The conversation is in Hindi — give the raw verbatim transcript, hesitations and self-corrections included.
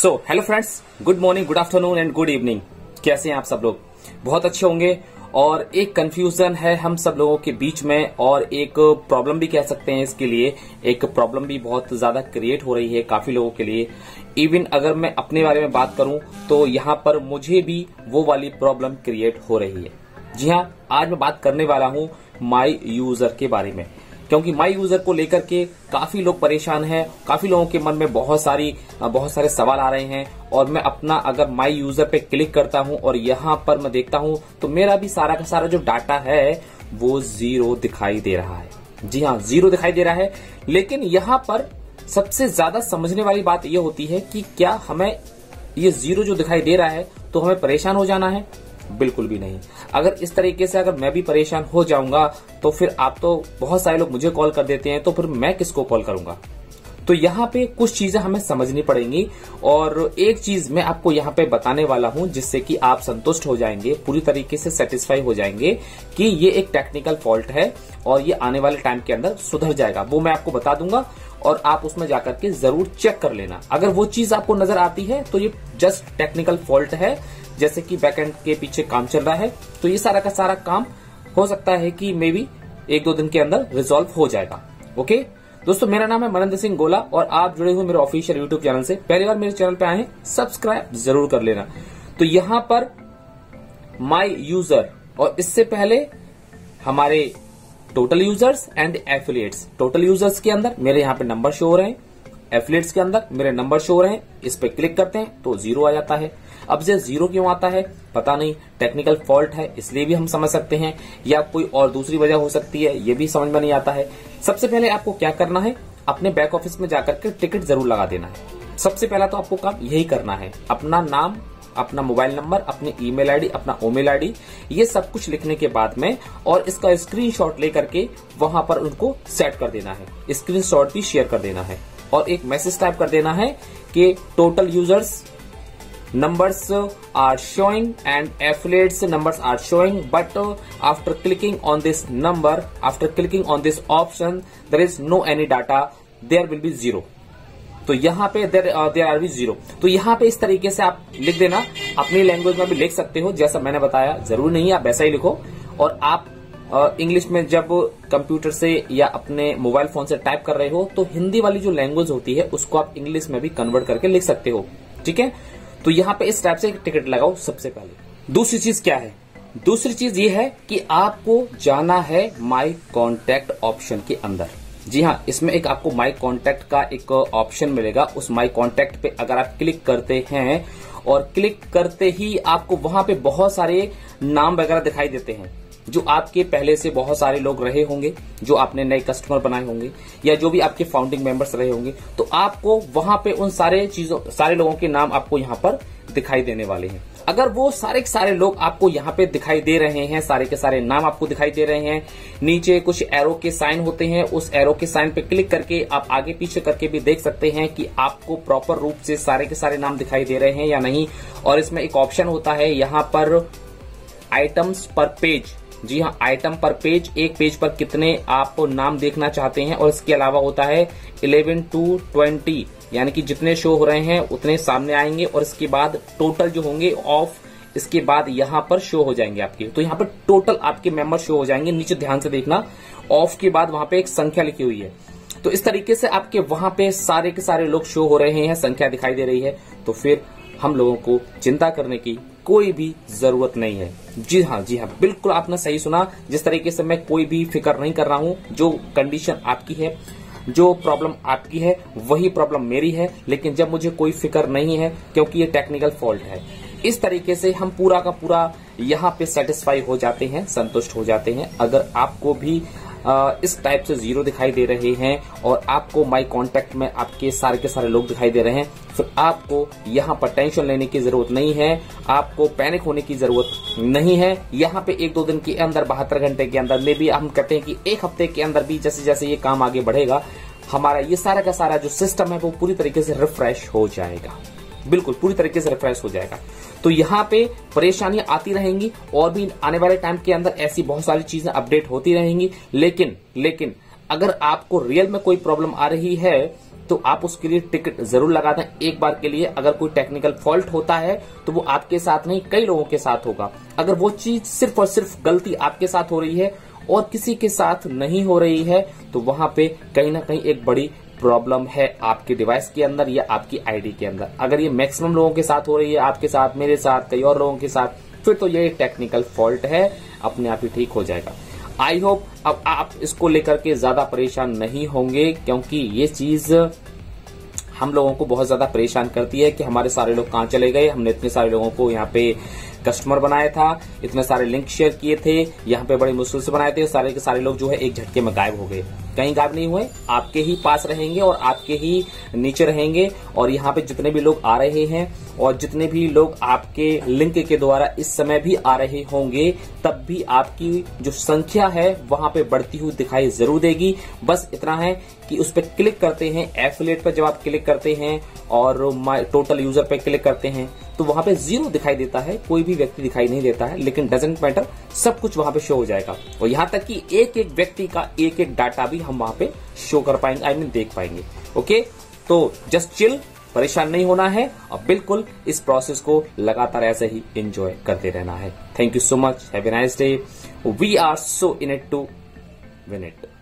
So hello friends, good morning, good afternoon and good evening. कैसे हैं आप सब लोग? बहुत अच्छे होंगे। और एक कंफ्यूजन है हम सब लोगों के बीच में, और एक प्रॉब्लम भी कह सकते हैं इसके लिए, एक प्रॉब्लम भी बहुत ज्यादा क्रिएट हो रही है काफी लोगों के लिए। इवन अगर मैं अपने बारे में बात करूं तो यहाँ पर मुझे भी वो वाली प्रॉब्लम क्रिएट हो रही है। जी हाँ, आज मैं बात करने वाला हूँ माई यूजर के बारे में, क्योंकि माई यूजर को लेकर के काफी लोग परेशान हैं, काफी लोगों के मन में बहुत सारी बहुत सारे सवाल आ रहे हैं। और मैं अपना अगर माई यूजर पे क्लिक करता हूं और यहां पर मैं देखता हूं तो मेरा भी सारा का सारा जो डाटा है वो जीरो दिखाई दे रहा है। जी हाँ, जीरो दिखाई दे रहा है। लेकिन यहां पर सबसे ज्यादा समझने वाली बात यह होती है कि क्या हमें ये जीरो जो दिखाई दे रहा है तो हमें परेशान हो जाना है? बिल्कुल भी नहीं। अगर इस तरीके से अगर मैं भी परेशान हो जाऊंगा तो फिर आप तो बहुत सारे लोग मुझे कॉल कर देते हैं, तो फिर मैं किसको कॉल करूंगा? तो यहाँ पे कुछ चीजें हमें समझनी पड़ेंगी, और एक चीज मैं आपको यहाँ पे बताने वाला हूं जिससे कि आप संतुष्ट हो जाएंगे, पूरी तरीके से सेटिस्फाई हो जाएंगे कि ये एक टेक्निकल फॉल्ट है और ये आने वाले टाइम के अंदर सुधर जाएगा। वो मैं आपको बता दूंगा और आप उसमें जाकर के जरूर चेक कर लेना। अगर वो चीज आपको नजर आती है तो ये जस्ट टेक्निकल फॉल्ट है, जैसे कि बैकएंड के पीछे काम चल रहा है, तो ये सारा का सारा काम हो सकता है कि मे बी एक दो दिन के अंदर रिजॉल्व हो जाएगा। ओके दोस्तों, मेरा नाम है मनेंद्र सिंह गोला और आप जुड़े हुए मेरे ऑफिशियल यूट्यूब चैनल से। पहली बार मेरे चैनल पे आए हैं, सब्सक्राइब जरूर कर लेना। तो यहां पर माई यूजर, और इससे पहले हमारे total users and affiliates. Total users के अंदर मेरे यहाँ पे नंबर शो हो रहे हैं, एफिलिएट्स के अंदर मेरे नंबर शो हो रहे हैं। इस पे क्लिक करते हैं तो जीरो आ जाता है। अब ये जीरो क्यों आता है पता नहीं, टेक्निकल फॉल्ट है इसलिए भी हम समझ सकते हैं, या कोई और दूसरी वजह हो सकती है, ये भी समझ में नहीं आता है। सबसे पहले आपको क्या करना है, अपने बैक ऑफिस में जाकर के टिकट जरूर लगा देना है। सबसे पहला तो आपको काम यही करना है। अपना नाम, अपना मोबाइल नंबर, अपनी ईमेल आईडी, अपना ओमेल आईडी, ये सब कुछ लिखने के बाद में और इसका स्क्रीनशॉट लेकर के वहां पर उनको सेट कर देना है। स्क्रीनशॉट भी शेयर कर देना है और एक मैसेज टाइप कर देना है कि total users numbers are showing and affiliates numbers are showing, but uh, after clicking on this number, after clicking on this option, there is no any data, there will be zero। तो यहाँ पे there, uh, there are भी zero। तो यहाँ पे इस तरीके से आप लिख देना, अपनी लैंग्वेज में भी लिख सकते हो जैसा मैंने बताया, जरूर नहीं आप वैसा ही लिखो। और आप इंग्लिश uh, में जब कंप्यूटर से या अपने मोबाइल फोन से टाइप कर रहे हो तो हिंदी वाली जो लैंग्वेज होती है उसको आप इंग्लिश में भी कन्वर्ट करके लिख सकते हो। ठीक है, तो यहाँ पे इस टाइप से टिकट लगाओ सबसे पहले। दूसरी चीज क्या है? दूसरी चीज ये है कि आपको जाना है माय कॉन्टैक्ट ऑप्शन के अंदर। जी हाँ, इसमें एक आपको माय कॉन्टैक्ट का एक ऑप्शन मिलेगा। उस माय कॉन्टैक्ट पे अगर आप क्लिक करते हैं, और क्लिक करते ही आपको वहां पे बहुत सारे नाम वगैरह दिखाई देते हैं जो आपके पहले से बहुत सारे लोग रहे होंगे, जो आपने नए कस्टमर बनाए होंगे या जो भी आपके फाउंडिंग मेंबर्स रहे होंगे। तो आपको वहां पे उन सारे चीजों सारे लोगों के नाम आपको यहाँ पर दिखाई देने वाले हैं। अगर वो सारे के सारे लोग आपको यहाँ पे दिखाई दे रहे हैं, सारे के सारे नाम आपको दिखाई दे रहे हैं, नीचे कुछ एरो के साइन होते हैं, उस एरो के साइन पे क्लिक करके आप आगे पीछे करके भी देख सकते हैं कि आपको प्रॉपर रूप से सारे के सारे नाम दिखाई दे रहे हैं या नहीं। और इसमें एक ऑप्शन होता है यहाँ पर आइटम्स पर पेज। जी हाँ, आइटम पर पेज, एक पेज पर कितने आप नाम देखना चाहते हैं। और इसके अलावा होता है इलेवन टू ट्वेंटी, यानी कि जितने शो हो रहे हैं उतने सामने आएंगे, और इसके बाद टोटल जो होंगे ऑफ इसके बाद यहाँ पर शो हो जाएंगे आपके। तो यहाँ पर टोटल आपके मेंबर शो हो जाएंगे। नीचे ध्यान से देखना, ऑफ के बाद वहां पे एक संख्या लिखी हुई है। तो इस तरीके से आपके वहां पे सारे के सारे लोग शो हो रहे हैं, संख्या दिखाई दे रही है। तो फिर हम लोगों को चिंता करने की कोई भी जरूरत नहीं है। जी हाँ, जी हाँ, बिल्कुल आपने सही सुना। जिस तरीके से मैं कोई भी फिक्र नहीं कर रहा हूं, जो कंडीशन आपकी है, जो प्रॉब्लम आपकी है वही प्रॉब्लम मेरी है। लेकिन जब मुझे कोई फिक्र नहीं है क्योंकि ये टेक्निकल फॉल्ट है, इस तरीके से हम पूरा का पूरा यहाँ पे सेटिस्फाई हो जाते हैं, संतुष्ट हो जाते हैं। अगर आपको भी आ, इस टाइप से जीरो दिखाई दे रहे हैं और आपको माई कॉन्टैक्ट में आपके सारे के सारे लोग दिखाई दे रहे हैं, फिर आपको यहाँ पर टेंशन लेने की जरूरत नहीं है, आपको पैनिक होने की जरूरत नहीं है। यहाँ पे एक दो दिन के अंदर, बहत्तर घंटे के अंदर, मे भी हम कहते हैं कि एक हफ्ते के अंदर भी जैसे जैसे ये काम आगे बढ़ेगा, हमारा ये सारा का सारा जो सिस्टम है वो पूरी तरीके से रिफ्रेश हो जाएगा। बिल्कुल पूरी तरीके से रिफ्रेश हो जाएगा। तो यहाँ पे परेशानियां आती रहेंगी और भी आने वाले टाइम के अंदर ऐसी बहुत सारी चीजें अपडेट होती रहेंगी। लेकिन लेकिन अगर आपको रियल में कोई प्रॉब्लम आ रही है तो आप उसके लिए टिकट जरूर लगाते हैं एक बार के लिए। अगर कोई टेक्निकल फॉल्ट होता है तो वो आपके साथ नहीं, कई लोगों के साथ होगा। अगर वो चीज सिर्फ और सिर्फ गलती आपके साथ हो रही है और किसी के साथ नहीं हो रही है, तो वहां पे कहीं ना कहीं एक बड़ी प्रॉब्लम है आपके डिवाइस के अंदर या आपकी आईडी के अंदर। अगर ये मैक्सिमम लोगों के साथ हो रही है, आपके साथ, मेरे साथ, कई और लोगों के साथ, फिर तो ये टेक्निकल फॉल्ट है, अपने आप ही ठीक हो जाएगा। आई होप अब आप इसको लेकर के ज्यादा परेशान नहीं होंगे, क्योंकि ये चीज हम लोगों को बहुत ज्यादा परेशान करती है कि हमारे सारे लोग कहाँ चले गए, हमने इतने सारे लोगों को यहाँ पे कस्टमर बनाया था, इतने सारे लिंक शेयर किए थे, यहाँ पे बड़ी मुश्किल से बनाए थे, सारे के सारे लोग जो है एक झटके में गायब हो गए। कहीं गायब नहीं हुए, आपके ही पास रहेंगे और आपके ही नीचे रहेंगे। और यहाँ पे जितने भी लोग आ रहे हैं और जितने भी लोग आपके लिंक के द्वारा इस समय भी आ रहे होंगे, तब भी आपकी जो संख्या है वहां पे बढ़ती हुई दिखाई जरूर देगी। बस इतना है कि उस पर क्लिक करते हैं, एफिलिएट पर जब आप क्लिक करते हैं और माय टोटल यूजर पर क्लिक करते हैं तो वहां पे जीरो दिखाई देता है, कोई भी व्यक्ति दिखाई नहीं देता है, लेकिन डजेंट मैटर, सब कुछ वहां पे शो हो जाएगा। और यहां तक कि एक एक व्यक्ति का एक एक डाटा भी हम वहां पे शो कर पाएंगे, आई मीन देख पाएंगे। ओके, तो जस्ट चिल, परेशान नहीं होना है और बिल्कुल इस प्रोसेस को लगातार ऐसे ही एंजॉय करते रहना है। Thank you so much, have a nice day, we are so in it to win it.